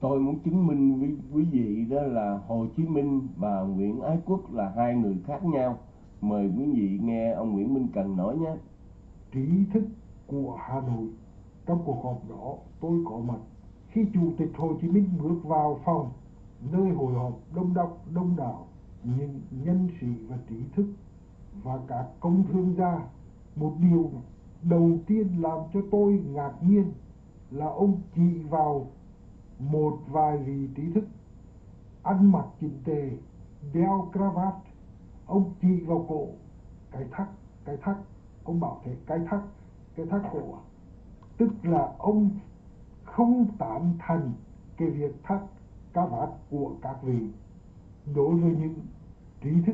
Tôi muốn chứng minh với quý vị đó là Hồ Chí Minh và Nguyễn Ái Quốc là hai người khác nhau. Mời quý vị nghe ông Nguyễn Minh Cần nói nhé. Trí thức của Hà Nội. Trong cuộc họp đó tôi có mặt khi Chủ tịch Hồ Chí Minh bước vào phòng, nơi hội họp đông đảo những nhân sĩ và trí thức và các công thương gia. Một điều đầu tiên làm cho tôi ngạc nhiên là ông chỉ vào một vài vị trí thức ăn mặc chỉnh tề, đeo cravat, ông chỉ vào cổ, cái thắt, ông bảo thế, cái thắt cổ, tức là ông không tán thành cái việc thắt cravat của các vị. Đối với những trí thức